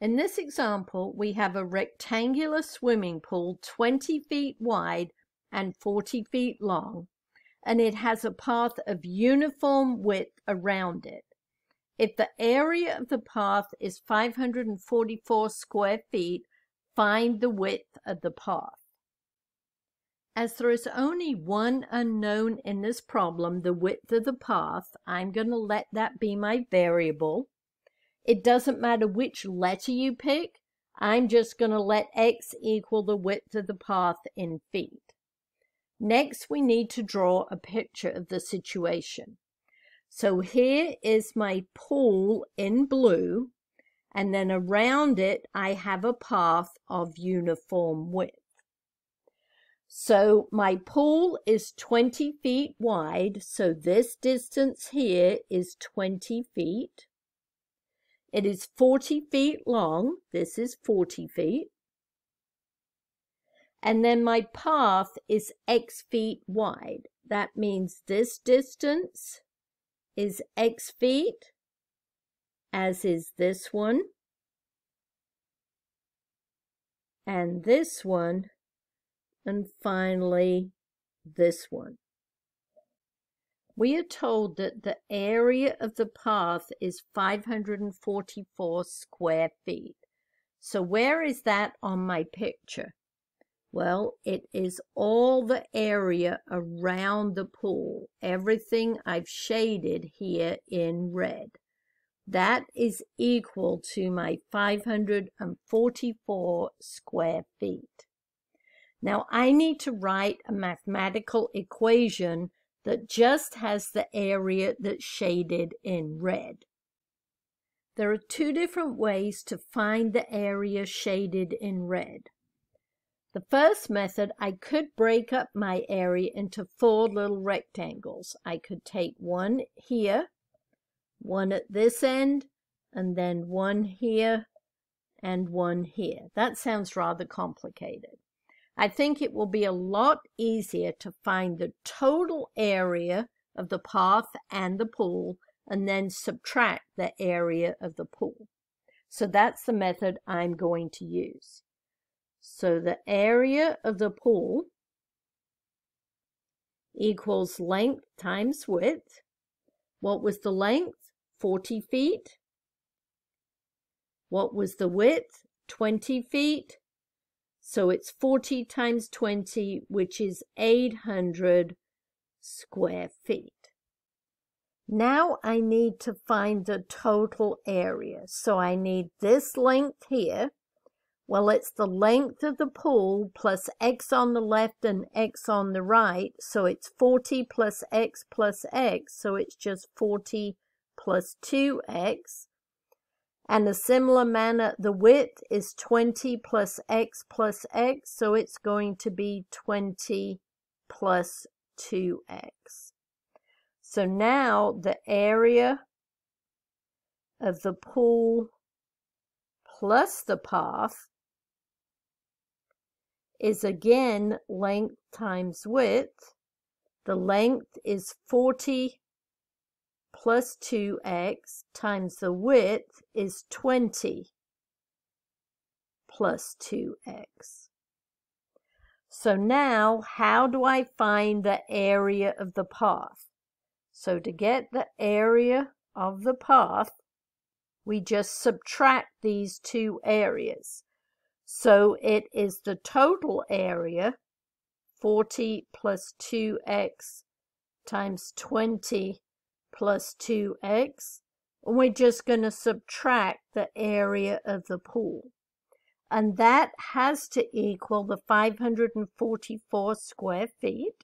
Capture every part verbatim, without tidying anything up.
In this example, we have a rectangular swimming pool twenty feet wide and forty feet long, and it has a path of uniform width around it. If the area of the path is five hundred forty-four square feet, find the width of the path. As there is only one unknown in this problem, the width of the path, I'm going to let that be my variable. It doesn't matter which letter you pick. I'm just going to let x equal the width of the path in feet. Next, we need to draw a picture of the situation. So here is my pool in blue, and then around it I have a path of uniform width. So my pool is twenty feet wide, so this distance here is twenty feet. It is forty feet long, this is forty feet. And then my path is x feet wide. That means this distance is x feet, as is this one, and this one, and finally this one. We are told that the area of the path is five hundred forty-four square feet. So where is that on my picture? Well, it is all the area around the pool, everything I've shaded here in red. That is equal to my five hundred forty-four square feet. Now I need to write a mathematical equation that just has the area that's shaded in red. There are two different ways to find the area shaded in red. The first method, I could break up my area into four little rectangles. I could take one here, one at this end, and then one here, and one here. That sounds rather complicated. I think it will be a lot easier to find the total area of the path and the pool, and then subtract the area of the pool. So that's the method I'm going to use. So the area of the pool equals length times width. What was the length? forty feet. What was the width? twenty feet. So it's forty times twenty, which is eight hundred square feet. Now I need to find the total area. So I need this length here. Well, it's the length of the pool plus x on the left and x on the right. So it's forty plus x plus x. So it's just forty plus two x. And a similar manner, the width is twenty plus x plus x, so it's going to be twenty plus two x. So now the area of the pool plus the path is again length times width. The length is forty plus two x times the width is twenty plus two x. So now, how do I find the area of the path? So to get the area of the path, we just subtract these two areas. So it is the total area, forty plus two x times twenty plus two x, and we're just going to subtract the area of the pool. And that has to equal the five hundred forty-four square feet.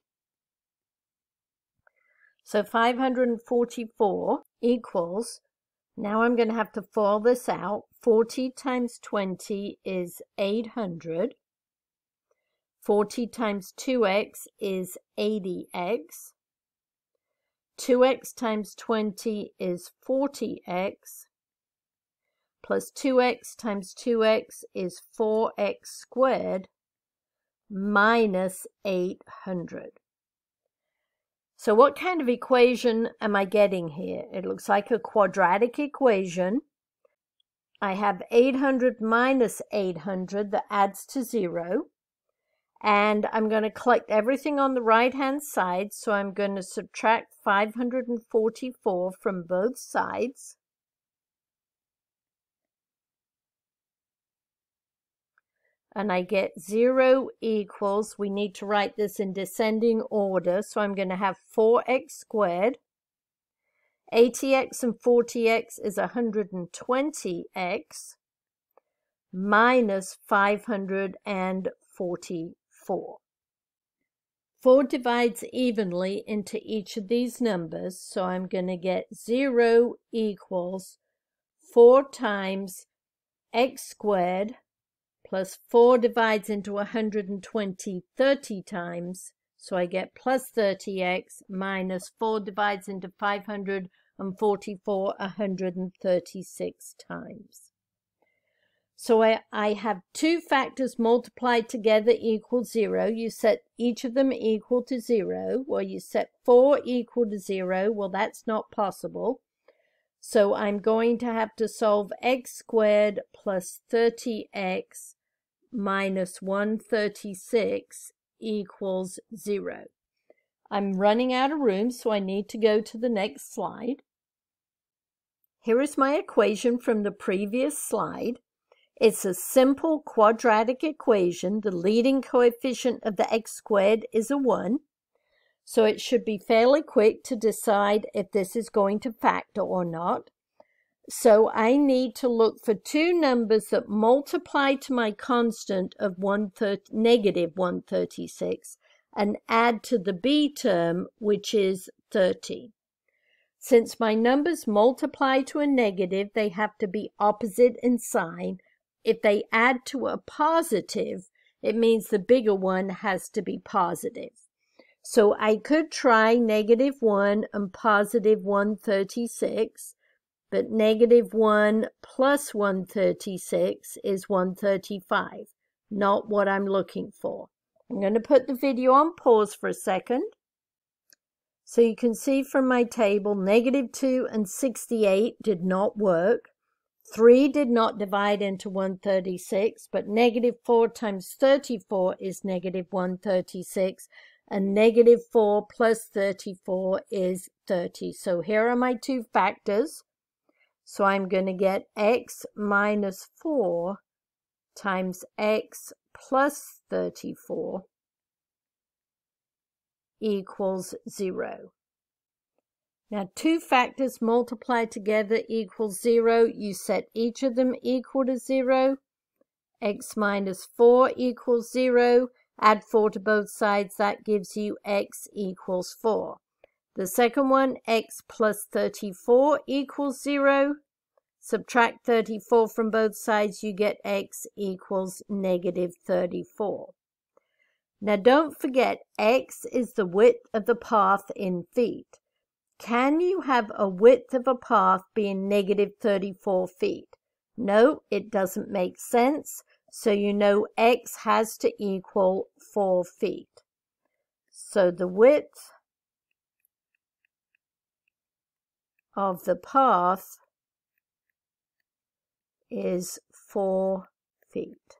So five hundred forty-four equals, now I'm going to have to foil this out, forty times twenty is eight hundred. forty times two x is eighty x. two x times twenty is forty x, plus two x times two x is four x squared, minus eight hundred. So what kind of equation am I getting here? It looks like a quadratic equation. I have eight hundred minus eight hundred that adds to zero. And I'm going to collect everything on the right-hand side, so I'm going to subtract five hundred forty-four from both sides. And I get zero equals, we need to write this in descending order, so I'm going to have four x squared. eighty x and forty x is one hundred twenty x minus five hundred forty-four. four divides evenly into each of these numbers, so I'm going to get zero equals four times x squared plus four divides into one hundred twenty thirty times, so I get plus thirty x minus four divides into five hundred forty-four one hundred thirty-six times. So I, I have two factors multiplied together equal zero. You set each of them equal to zero. Well, you set four equal to zero. Well, that's not possible. So I'm going to have to solve x squared plus thirty x minus one hundred thirty-six equals zero. I'm running out of room, so I need to go to the next slide. Here is my equation from the previous slide. It's a simple quadratic equation. The leading coefficient of the x squared is a one. So it should be fairly quick to decide if this is going to factor or not. So I need to look for two numbers that multiply to my constant of negative one hundred thirty-six and add to the b term, which is thirty. Since my numbers multiply to a negative, they have to be opposite in sign. If they add to a positive, it means the bigger one has to be positive. So I could try negative one and positive one hundred thirty-six, but negative one plus one hundred thirty-six is one hundred thirty-five, not what I'm looking for. I'm going to put the video on pause for a second. So you can see from my table, negative two and sixty-eight did not work. three did not divide into one hundred thirty-six, but negative four times thirty-four is negative one hundred thirty-six, and negative four plus thirty-four is thirty. So here are my two factors. So I'm going to get x minus four times x plus thirty-four equals zero. Now, two factors multiplied together equals zero. You set each of them equal to zero. X minus four equals zero. Add four to both sides. That gives you x equals four. The second one, x plus thirty-four equals zero. Subtract thirty-four from both sides. You get x equals negative thirty-four. Now, don't forget, x is the width of the path in feet. Can you have a width of a path being negative thirty-four feet? No, it doesn't make sense. So you know x has to equal four feet. So the width of the path is four feet.